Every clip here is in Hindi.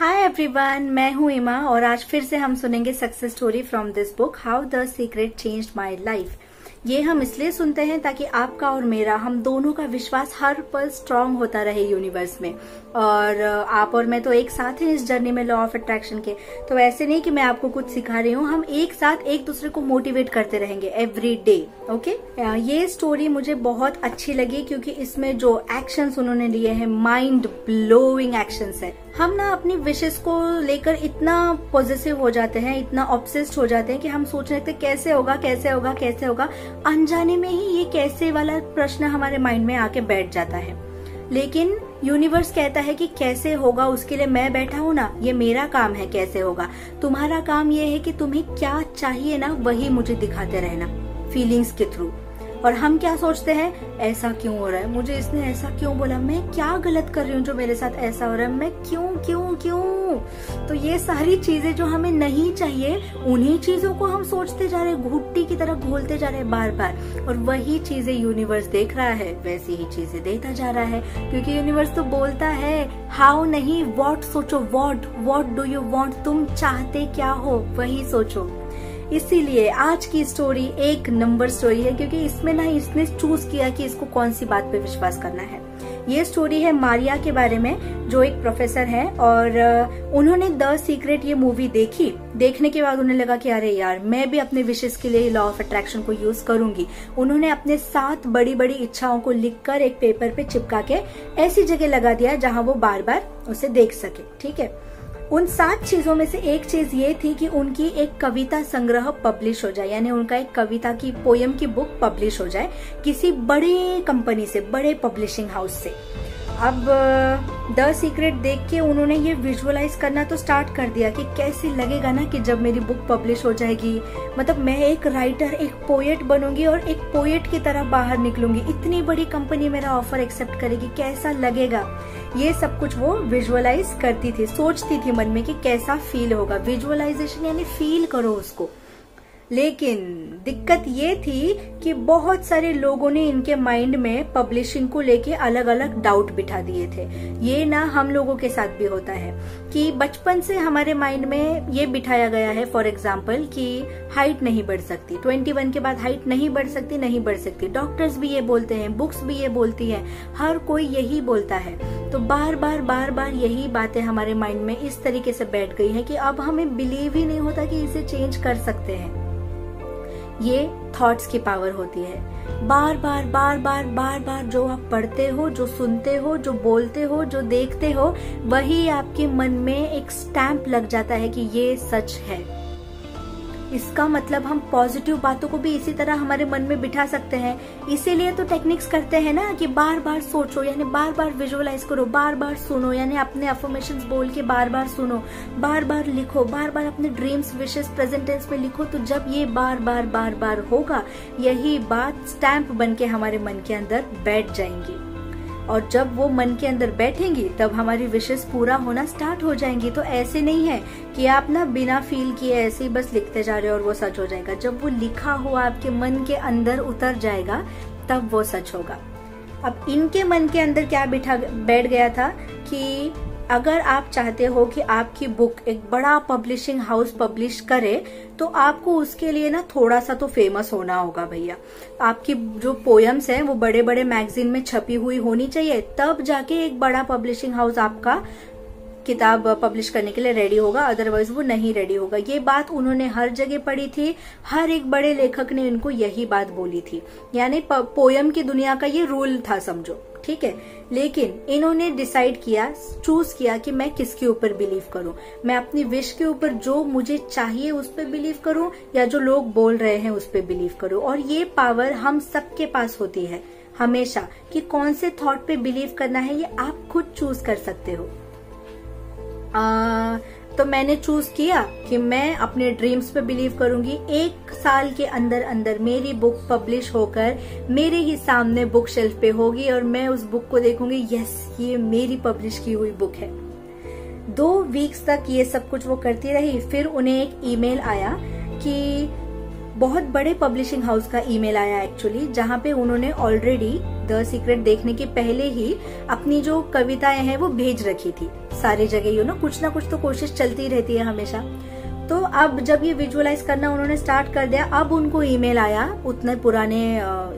हाय एवरीवन, मैं हूं इमा और आज फिर से हम सुनेंगे success story from this book how the secret changed my life. ये हम इसलिए सुनते हैं ताकि आपका और मेरा, हम दोनों का विश्वास हर पल स्ट्रांग होता रहे यूनिवर्स में। और आप और मैं तो एक साथ हैं इस जर्नी में लॉ ऑफ अट्रैक्शन के, तो ऐसे नहीं कि मैं आपको कुछ सिखा रही हूँ, हम एक साथ एक दूसरे को मोटिवेट करते रहेंगे एवरी डे। ओके, ये स्टोरी मुझे बहुत अच्छी लगी क्योंकि इसमें जो एक्शंस उन्होंने लिए हैं माइंड ब्लोइंग एक्शंस है। हम ना अपनी विशेष को लेकर इतना पॉजिटिव हो जाते हैं, इतना ऑब्सेस्ड हो जाते हैं कि हम सोचने लगते हैं कैसे होगा। अनजाने में ही ये कैसे वाला प्रश्न हमारे माइंड में आके बैठ जाता है। लेकिन यूनिवर्स कहता है कि कैसे होगा उसके लिए मैं बैठा हूँ ना, ये मेरा काम है कैसे होगा। तुम्हारा काम ये है कि तुम्हें क्या चाहिए ना, वही मुझे दिखाते रहना फीलिंग्स के थ्रू। और हम क्या सोचते हैं, ऐसा क्यों हो रहा है, मुझे इसने ऐसा क्यों बोला, मैं क्या गलत कर रही हूँ जो मेरे साथ ऐसा हो रहा है, मैं क्यों। तो ये सारी चीजें जो हमें नहीं चाहिए, उन्हीं चीजों को हम सोचते जा रहे हैं, घुट्टी की तरह घोलते जा रहे हैं बार बार। और वही चीजें यूनिवर्स देख रहा है, वैसी ही चीजें देता जा रहा है क्योंकि यूनिवर्स तो बोलता है हाउ नहीं, वॉट सोचो। वॉट डू यू वॉन्ट, तुम चाहते क्या हो वही सोचो। इसीलिए आज की स्टोरी एक नंबर स्टोरी है क्योंकि इसमें ना इसने चूज किया कि इसको कौन सी बात पे विश्वास करना है। ये स्टोरी है मारिया के बारे में जो एक प्रोफेसर है और उन्होंने द सीक्रेट ये मूवी देखी। देखने के बाद उन्हें लगा कि अरे यार, मैं भी अपने विशेष के लिए लॉ ऑफ अट्रैक्शन को यूज करूंगी। उन्होंने अपने 7 बड़ी बड़ी इच्छाओं को लिखकर एक पेपर पे चिपका के ऐसी जगह लगा दिया जहाँ वो बार बार उसे देख सके। ठीक है, उन 7 चीजों में से एक चीज ये थी कि उनकी एक कविता संग्रह पब्लिश हो जाए, यानी उनका एक कविता की पोयम की बुक पब्लिश हो जाए किसी बड़े कंपनी से, बड़े पब्लिशिंग हाउस से। अब द सीक्रेट देख के उन्होंने ये विजुअलाइज करना तो स्टार्ट कर दिया कि कैसे लगेगा ना कि जब मेरी बुक पब्लिश हो जाएगी, मतलब मैं एक राइटर, एक पोएट बनूंगी और एक पोएट की तरह बाहर निकलूंगी, इतनी बड़ी कंपनी मेरा ऑफर एक्सेप्ट करेगी, कैसा लगेगा। ये सब कुछ वो विजुअलाइज करती थी, सोचती थी मन में कि कैसा फील होगा। विजुअलाइजेशन यानी फील करो उसको। लेकिन दिक्कत ये थी कि बहुत सारे लोगों ने इनके माइंड में पब्लिशिंग को लेके अलग अलग डाउट बिठा दिए थे। ये ना हम लोगों के साथ भी होता है कि बचपन से हमारे माइंड में ये बिठाया गया है, फॉर एग्जांपल कि हाइट नहीं बढ़ सकती, 21 के बाद हाइट नहीं बढ़ सकती। डॉक्टर्स भी ये बोलते हैं, बुक्स भी ये बोलती है, हर कोई यही बोलता है। तो बार बार यही बातें हमारे माइंड में इस तरीके से बैठ गई है कि अब हमें बिलीव ही नहीं होता कि इसे चेंज कर सकते हैं। ये थॉट्स की पावर होती है। बार बार जो आप पढ़ते हो, जो सुनते हो, जो बोलते हो, जो देखते हो, वही आपके मन में एक स्टैंप लग जाता है कि ये सच है। इसका मतलब हम पॉजिटिव बातों को भी इसी तरह हमारे मन में बिठा सकते हैं। इसीलिए तो टेक्निक्स करते हैं ना कि बार बार सोचो यानी बार बार विजुअलाइज करो, बार बार सुनो यानी अपने अफर्मेशंस बोल के बार बार सुनो, बार बार लिखो, बार बार अपने ड्रीम्स विशेस प्रेजेंट टेंस में लिखो। तो जब ये बार बार होगा, यही बात स्टैंप बन के हमारे मन के अंदर बैठ जाएंगी। और जब वो मन के अंदर बैठेंगी तब हमारी विशेष पूरा होना स्टार्ट हो जाएंगी। तो ऐसे नहीं है कि आप ना बिना फील किए ऐसे ही बस लिखते जा रहे हो और वो सच हो जाएगा। जब वो लिखा हुआ आपके मन के अंदर उतर जाएगा तब वो सच होगा। अब इनके मन के अंदर क्या बैठ गया था कि अगर आप चाहते हो कि आपकी बुक एक बड़ा पब्लिशिंग हाउस पब्लिश करे तो आपको उसके लिए ना थोड़ा सा तो फेमस होना होगा भैया। आपकी जो पोएम्स हैं वो बड़े बड़े मैगजीन में छपी हुई होनी चाहिए, तब जाके एक बड़ा पब्लिशिंग हाउस आपका किताब पब्लिश करने के लिए रेडी होगा, अदरवाइज वो नहीं रेडी होगा। ये बात उन्होंने हर जगह पढ़ी थी, हर एक बड़े लेखक ने इनको यही बात बोली थी, यानी पोयम की दुनिया का ये रूल था समझो। ठीक है, लेकिन इन्होंने डिसाइड किया, चूज किया कि मैं किसके ऊपर बिलीव करूं, मैं अपनी विश के ऊपर, जो मुझे चाहिए उस पर बिलीव करूं या जो लोग बोल रहे हैं उस पर बिलीव करूं। और ये पावर हम सबके पास होती है हमेशा कि कौन से थॉट पे बिलीव करना है, ये आप खुद चूज कर सकते हो। तो मैंने चूज किया कि मैं अपने ड्रीम्स पे बिलीव करूंगी। 1 साल के अंदर अंदर मेरी बुक पब्लिश होकर मेरे ही सामने बुक शेल्फ पे होगी और मैं उस बुक को देखूंगी, यस ये मेरी पब्लिश की हुई बुक है। 2 वीक्स तक ये सब कुछ वो करती रही। फिर उन्हें एक ईमेल आया कि बहुत बड़े पब्लिशिंग हाउस का ईमेल आया एक्चुअली, जहाँ पे उन्होंने ऑलरेडी द सीक्रेट देखने के पहले ही अपनी जो कविताएं हैं वो भेज रखी थी। सारी जगह यू नो कुछ ना कुछ तो कोशिश चलती रहती है हमेशा। तो अब जब ये विजुअलाइज करना उन्होंने स्टार्ट कर दिया, अब उनको ईमेल आया उतने पुराने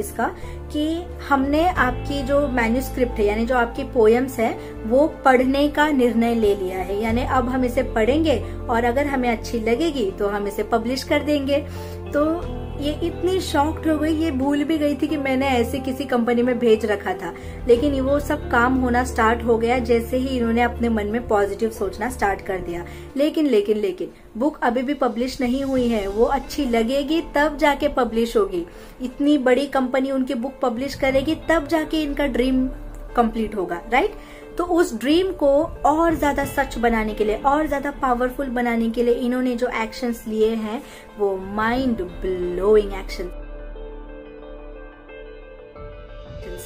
इसका कि हमने आपकी जो मैन्यूस्क्रिप्ट है यानी जो आपकी पोएम्स है वो पढ़ने का निर्णय ले लिया है, यानी अब हम इसे पढ़ेंगे और अगर हमें अच्छी लगेगी तो हम इसे पब्लिश कर देंगे। तो ये इतनी शॉक्ड हो गई, ये भूल भी गई थी कि मैंने ऐसे किसी कंपनी में भेज रखा था। लेकिन वो सब काम होना स्टार्ट हो गया जैसे ही इन्होंने अपने मन में पॉजिटिव सोचना स्टार्ट कर दिया। लेकिन लेकिन लेकिन बुक अभी भी पब्लिश नहीं हुई है, वो अच्छी लगेगी तब जाके पब्लिश होगी। इतनी बड़ी कंपनी उनकी बुक पब्लिश करेगी तब जाके इनका ड्रीम कंप्लीट होगा, राइट। तो उस ड्रीम को और ज्यादा सच बनाने के लिए, और ज्यादा पावरफुल बनाने के लिए इन्होंने जो एक्शंस लिए हैं वो माइंड ब्लोइंग एक्शन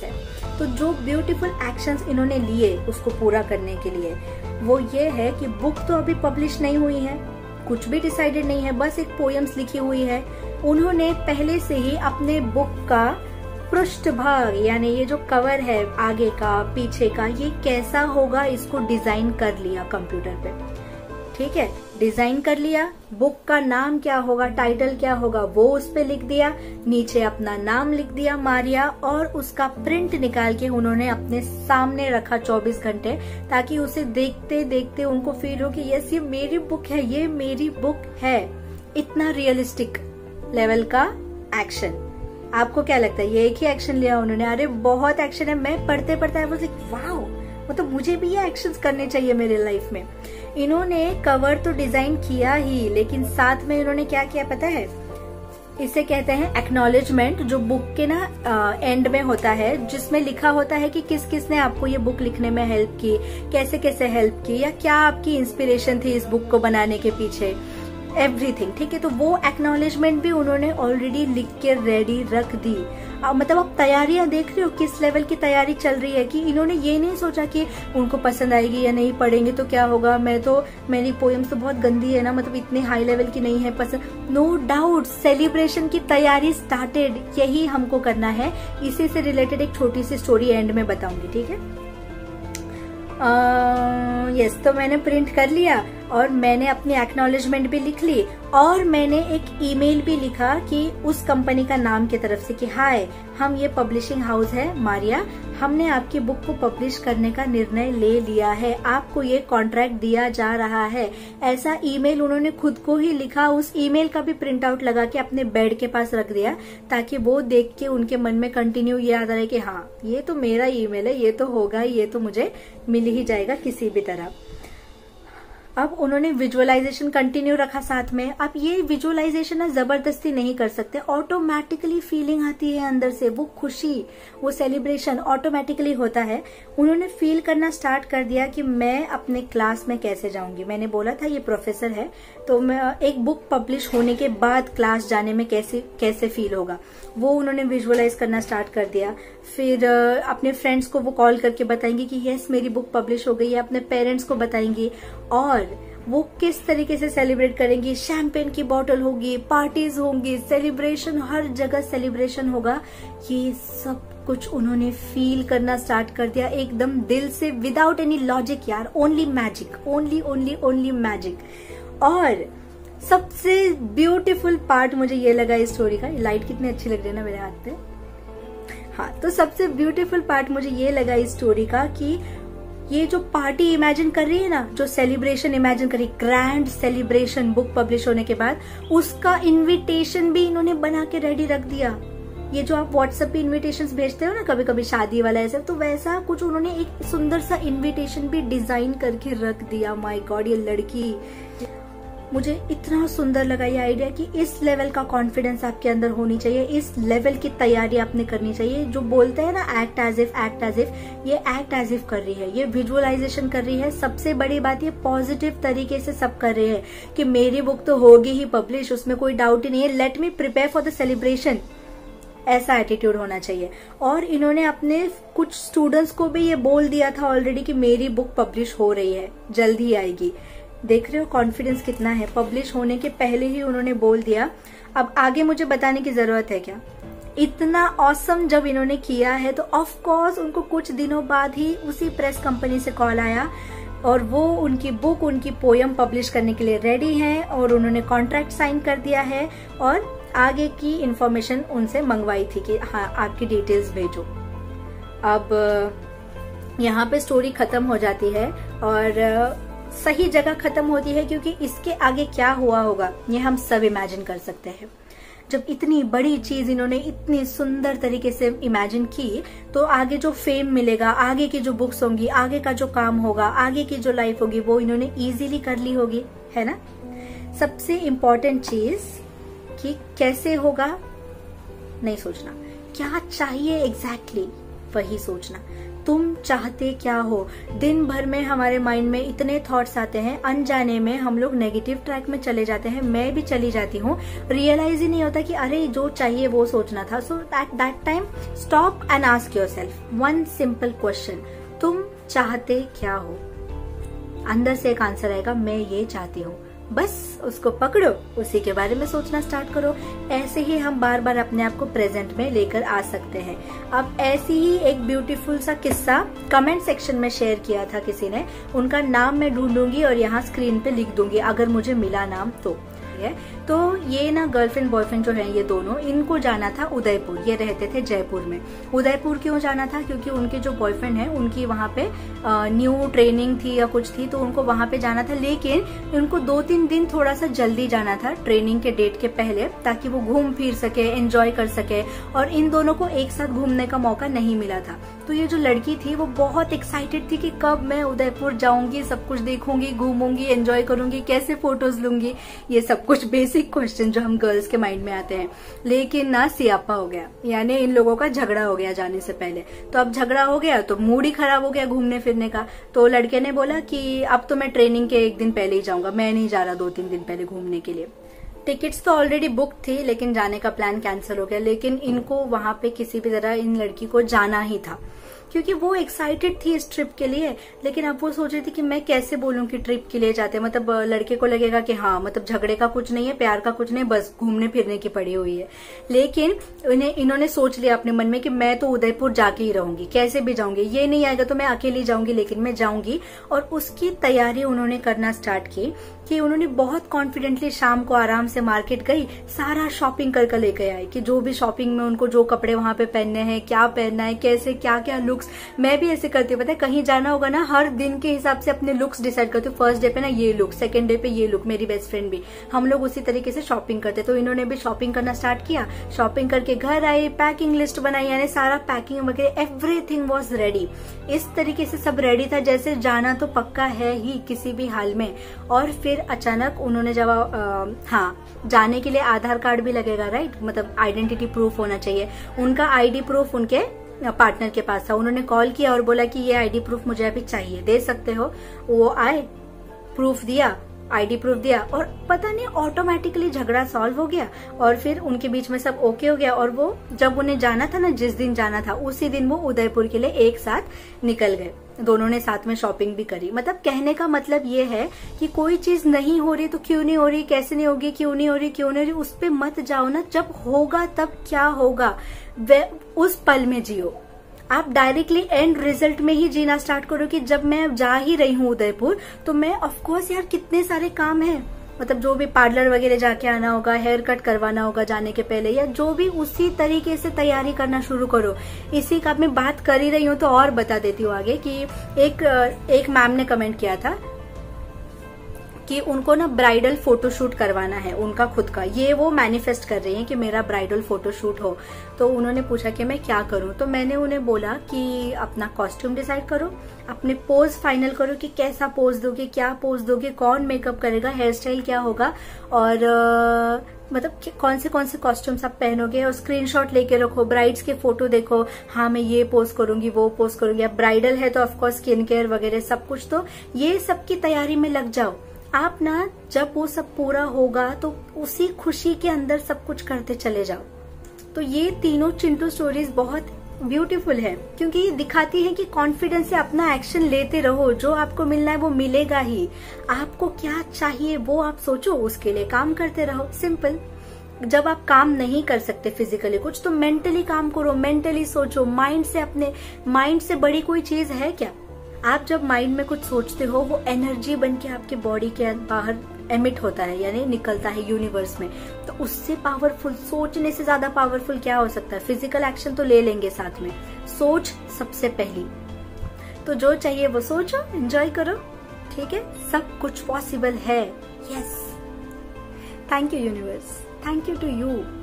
है। तो जो ब्यूटीफुल एक्शंस इन्होंने लिए उसको पूरा करने के लिए वो ये है कि बुक तो अभी पब्लिश नहीं हुई है, कुछ भी डिसाइडेड नहीं है, बस एक पोएम्स लिखी हुई है। उन्होंने पहले से ही अपने बुक का पृष्ठ भाग यानी ये जो कवर है आगे का पीछे का ये कैसा होगा इसको डिजाइन कर लिया कंप्यूटर पे, ठीक है, डिजाइन कर लिया। बुक का नाम क्या होगा, टाइटल क्या होगा वो उस पे लिख दिया, नीचे अपना नाम लिख दिया मारिया, और उसका प्रिंट निकाल के उन्होंने अपने सामने रखा 24 घंटे ताकि उसे देखते देखते उनको फील हो कि यस ये मेरी बुक है, ये मेरी बुक है। इतना रियलिस्टिक लेवल का एक्शन। आपको क्या लगता है ये एक ही एक्शन लिया उन्होंने? अरे बहुत एक्शन है। मैं पढ़ते पढ़ते वाओ, मतलब मुझे भी ये एक्शंस करने चाहिए मेरे लाइफ में। इन्होंने कवर तो डिजाइन किया ही, लेकिन साथ में इन्होंने क्या किया पता है? इसे कहते हैं एक्नॉलेजमेंट, जो बुक के ना एंड में होता है, जिसमें लिखा होता है कि किस किस ने आपको ये बुक लिखने में हेल्प की, कैसे कैसे हेल्प की, या क्या आपकी इंस्पिरेशन थी इस बुक को बनाने के पीछे, एवरीथिंग, ठीक है। तो वो एक्नॉलेजमेंट भी उन्होंने ऑलरेडी लिख के रेडी रख दी। मतलब आप तैयारियां देख रहे हो किस लेवल की तैयारी चल रही है, कि इन्होंने ये नहीं सोचा कि उनको पसंद आएगी या नहीं, पढ़ेंगे तो क्या होगा, मैं तो मेरी पोएम्स तो बहुत गंदी है ना, मतलब इतने हाई लेवल की नहीं है पसंद। नो डाउट सेलिब्रेशन की तैयारी स्टार्टेड। यही हमको करना है, इसी से रिलेटेड एक छोटी सी स्टोरी एंड में बताऊंगी, ठीक है। यस, तो मैंने प्रिंट कर लिया और मैंने अपनी एक्नॉलेजमेंट भी लिख ली, और मैंने एक ईमेल भी लिखा कि उस कंपनी का नाम की तरफ से कि हाय, हम ये पब्लिशिंग हाउस है मारिया, हमने आपकी बुक को पब्लिश करने का निर्णय ले लिया है, आपको ये कॉन्ट्रैक्ट दिया जा रहा है। ऐसा ईमेल उन्होंने खुद को ही लिखा। उस ईमेल का भी प्रिंट आउट लगा के अपने बेड के पास रख दिया ताकि वो देख के उनके मन में कंटिन्यू ये आता रहे कि हाँ ये तो मेरा ईमेल है, ये तो होगा, ये तो मुझे मिल ही जाएगा किसी भी तरह। अब उन्होंने विजुअलाइजेशन कंटिन्यू रखा साथ में। अब ये विजुअलाइजेशन ना जबरदस्ती नहीं कर सकते, ऑटोमेटिकली फीलिंग आती है अंदर से, वो खुशी, वो सेलिब्रेशन ऑटोमेटिकली होता है। उन्होंने फील करना स्टार्ट कर दिया कि मैं अपने क्लास में कैसे जाऊंगी, मैंने बोला था ये प्रोफेसर है, तो मैं एक बुक पब्लिश होने के बाद क्लास जाने में कैसे कैसे फील होगा वो उन्होंने विजुअलाइज करना स्टार्ट कर दिया। फिर अपने फ्रेंड्स को वो कॉल करके बताएंगी कि यस मेरी बुक पब्लिश हो गई है, अपने पेरेंट्स को बताएंगी, और वो किस तरीके से सेलिब्रेट करेंगी, शैंपेन की बॉटल होगी, पार्टीज होंगी, सेलिब्रेशन, हर जगह सेलिब्रेशन होगा। ये सब कुछ उन्होंने फील करना स्टार्ट कर दिया एकदम दिल से, विदाउट एनी लॉजिक यार, only magic, only only only magic. और सबसे ब्यूटीफुल पार्ट मुझे ये लगा इस स्टोरी का, लाइट कितनी अच्छी लग रही है ना मेरे हाथ पे, हाँ, तो सबसे ब्यूटीफुल पार्ट मुझे ये लगा इस स्टोरी का कि ये जो पार्टी इमेजिन कर रही है ना, जो सेलिब्रेशन इमेजिन कर रही, ग्रैंड सेलिब्रेशन बुक पब्लिश होने के बाद, उसका इनविटेशन भी इन्होंने बना के रेडी रख दिया। ये जो आप व्हाट्सएप पे इन्विटेशंस भेजते हो ना कभी कभी शादी वाला ऐसा, तो वैसा कुछ उन्होंने एक सुंदर सा इन्विटेशन भी डिजाइन करके रख दिया। माय गॉड, ये लड़की, मुझे इतना सुंदर लगा ये आइडिया कि इस लेवल का कॉन्फिडेंस आपके अंदर होनी चाहिए, इस लेवल की तैयारी आपने करनी चाहिए। जो बोलते हैं ना act as if, act as if, ये एक्ट एज इफ कर रही है, ये विजुअलाइजेशन कर रही है। सबसे बड़ी बात ये पॉजिटिव तरीके से सब कर रही है कि मेरी बुक तो होगी ही पब्लिश, उसमें कोई डाउट ही नहीं है, let me prepare for the celebration, ऐसा एटीट्यूड होना चाहिए। और इन्होंने अपने कुछ स्टूडेंट्स को भी ये बोल दिया था ऑलरेडी कि मेरी बुक पब्लिश हो रही है, जल्द ही आएगी। देख रहे हो कॉन्फिडेंस कितना है, पब्लिश होने के पहले ही उन्होंने बोल दिया। अब आगे मुझे बताने की जरूरत है क्या? इतना ऑसम जब इन्होंने किया है तो ऑफ कोर्स उनको कुछ दिनों बाद ही उसी प्रेस कंपनी से कॉल आया और वो उनकी बुक, उनकी पोयम पब्लिश करने के लिए रेडी हैं और उन्होंने कॉन्ट्रैक्ट साइन कर दिया है और आगे की इन्फॉर्मेशन उनसे मंगवाई थी कि हाँ आपकी डिटेल्स भेजो। अब यहाँ पे स्टोरी खत्म हो जाती है और सही जगह खत्म होती है, क्योंकि इसके आगे क्या हुआ होगा ये हम सब इमेजिन कर सकते हैं। जब इतनी बड़ी चीज इन्होंने इतनी सुंदर तरीके से इमेजिन की, तो आगे जो फेम मिलेगा, आगे की जो बुक्स होंगी, आगे का जो काम होगा, आगे की जो लाइफ होगी, वो इन्होंने इजीली कर ली होगी, है ना। सबसे इम्पोर्टेंट चीज कि कैसे होगा नहीं सोचना, क्या चाहिए एग्जैक्टली वही सोचना। तुम चाहते क्या हो। दिन भर में हमारे माइंड में इतने थॉट्स आते हैं, अनजाने में हम लोग नेगेटिव ट्रैक में चले जाते हैं, मैं भी चली जाती हूँ, रियलाइज ही नहीं होता कि अरे जो चाहिए वो सोचना था। So at that time stop and ask yourself one simple question, तुम चाहते क्या हो। अंदर से एक आंसर आएगा, मैं ये चाहती हूँ, बस उसको पकड़ो, उसी के बारे में सोचना स्टार्ट करो। ऐसे ही हम बार बार अपने आप को प्रेजेंट में लेकर आ सकते हैं। अब ऐसी ही एक ब्यूटीफुल सा किस्सा कमेंट सेक्शन में शेयर किया था किसी ने, उनका नाम मैं ढूंढूंगी और यहाँ स्क्रीन पे लिख दूंगी अगर मुझे मिला नाम तो। है तो ये ना गर्लफ्रेंड बॉयफ्रेंड जो है ये दोनों, इनको जाना था उदयपुर, ये रहते थे जयपुर में। उदयपुर क्यों जाना था, क्योंकि उनके जो बॉयफ्रेंड है उनकी वहां पे न्यू ट्रेनिंग थी या कुछ थी, तो उनको वहां पे जाना था। लेकिन उनको 2-3 दिन थोड़ा सा जल्दी जाना था ट्रेनिंग के डेट के पहले, ताकि वो घूम फिर सके, एंजॉय कर सके, और इन दोनों को एक साथ घूमने का मौका नहीं मिला था। तो ये जो लड़की थी वो बहुत एक्साइटेड थी कि कब मैं उदयपुर जाऊंगी, सब कुछ देखूंगी, घूमूंगी, एंजॉय करूंगी, कैसे फोटोज लूंगी, ये सब कुछ बेसिक क्वेश्चन जो हम गर्ल्स के माइंड में आते हैं। लेकिन ना सियापा हो गया, यानी इन लोगों का झगड़ा हो गया जाने से पहले। तो अब झगड़ा हो गया तो मूड ही खराब हो गया घूमने फिरने का। तो लड़के ने बोला कि अब तो मैं ट्रेनिंग के एक दिन पहले ही जाऊंगा, मैं नहीं जा रहा 2-3 दिन पहले घूमने के लिए। टिकट्स तो ऑलरेडी बुक थी, लेकिन जाने का प्लान कैंसिल हो गया। लेकिन इनको वहां पे किसी भी तरह इन लड़की को जाना ही था, क्योंकि वो एक्साइटेड थी इस ट्रिप के लिए। लेकिन अब वो सोच रही थी कि मैं कैसे बोलूं कि ट्रिप के लिए जाते, मतलब लड़के को लगेगा कि हाँ मतलब झगड़े का कुछ नहीं है, प्यार का कुछ नहीं, बस घूमने फिरने की पड़ी हुई है। लेकिन इन्होंने सोच लिया अपने मन में कि मैं तो उदयपुर जाके ही रहूंगी, कैसे भी जाऊंगी, ये नहीं आएगा तो मैं अकेली जाऊंगी, लेकिन मैं जाऊंगी। और उसकी तैयारी उन्होंने करना स्टार्ट की कि उन्होंने बहुत कॉन्फिडेंटली शाम को आराम से मार्केट गई, सारा शॉपिंग करके लेकर आई कि जो भी शॉपिंग में उनको जो कपड़े वहां पे पहनने हैं, क्या पहनना है, कैसे क्या क्या लुक्स। मैं भी ऐसे करती हूँ, पता है, कहीं जाना होगा ना हर दिन के हिसाब से अपने लुक्स डिसाइड करती हूँ। फर्स्ट डे पे ना ये लुक, सेकंड डे पे ये लुक, मेरी बेस्ट फ्रेंड भी, हम लोग उसी तरीके से शॉपिंग करते। तो इन्होंने भी शॉपिंग करना स्टार्ट किया, शॉपिंग करके घर आई, पैकिंग लिस्ट बनाई, यानी सारा पैकिंग वगैरह एवरीथिंग वाज रेडी। इस तरीके से सब रेडी था जैसे जाना तो पक्का है ही किसी भी हाल में। और फिर अचानक उन्होंने जब हाँ जाने के लिए आधार कार्ड भी लगेगा, राइट, मतलब आइडेंटिटी प्रूफ होना चाहिए। उनका आईडी प्रूफ उनके पार्टनर के पास था, उन्होंने कॉल किया और बोला कि ये आईडी प्रूफ मुझे अभी चाहिए, दे सकते हो। वो आए, प्रूफ दिया, आईडी प्रूफ दिया, और पता नहीं ऑटोमेटिकली झगड़ा सॉल्व हो गया। और फिर उनके बीच में सब ओके हो गया, और वो जब उन्हें जाना था ना, जिस दिन जाना था, उसी दिन वो उदयपुर के लिए एक साथ निकल गए। दोनों ने साथ में शॉपिंग भी करी। मतलब कहने का मतलब ये है कि कोई चीज नहीं हो रही तो क्यों नहीं हो रही, कैसे नहीं होगी, क्यों नहीं हो रही, उस पर मत जाओ ना, जब होगा तब क्या होगा उस पल में जियो। आप डायरेक्टली एंड रिजल्ट में ही जीना स्टार्ट करो कि जब मैं जा ही रही हूँ उदयपुर तो मैं ऑफकोर्स, यार कितने सारे काम हैं, मतलब जो भी पार्लर वगैरह जाके आना होगा, हेयर कट करवाना होगा जाने के पहले, या जो भी, उसी तरीके से तैयारी करना शुरू करो। इसी का मैं बात कर ही रही हूँ तो और बता देती हूँ आगे कि एक मैम ने कमेंट किया था कि उनको ना ब्राइडल फोटोशूट करवाना है उनका खुद का, ये वो मैनिफेस्ट कर रही हैं कि मेरा ब्राइडल फोटोशूट हो। तो उन्होंने पूछा कि मैं क्या करूं, तो मैंने उन्हें बोला कि अपना कॉस्ट्यूम डिसाइड करो, अपने पोज फाइनल करो कि कैसा पोज दोगे, क्या पोज दोगे, कौन मेकअप करेगा, हेयर स्टाइल क्या होगा, और मतलब कौन से कॉस्ट्यूम्स आप पहनोगे, और स्क्रीनशॉट लेके रखो, ब्राइड्स के फोटो देखो, हाँ मैं ये पोज करूंगी, वो पोज करूंगी। अब ब्राइडल है तो ऑफकोर्स स्किन केयर वगैरह सब कुछ, तो ये सब की तैयारी में लग जाओ आप ना। जब वो सब पूरा होगा तो उसी खुशी के अंदर सब कुछ करते चले जाओ। तो ये तीनों चिंटू स्टोरीज बहुत ब्यूटीफुल है, क्योंकि ये दिखाती है कि कॉन्फिडेंस से अपना एक्शन लेते रहो, जो आपको मिलना है वो मिलेगा ही। आपको क्या चाहिए वो आप सोचो, उसके लिए काम करते रहो, सिंपल। जब आप काम नहीं कर सकते फिजिकली कुछ, तो मेंटली काम करो, मेंटली सोचो, माइंड से, अपने माइंड से बड़ी कोई चीज है क्या। आप जब माइंड में कुछ सोचते हो वो एनर्जी बन के आपके बॉडी के बाहर एमिट होता है, यानी निकलता है यूनिवर्स में। तो उससे पावरफुल, सोचने से ज्यादा पावरफुल क्या हो सकता है? फिजिकल एक्शन तो ले लेंगे साथ में, सोच सबसे पहली। तो जो चाहिए वो सोचो, एंजॉय करो, ठीक है? सब कुछ पॉसिबल है। Yes, thank you universe, thank you to you.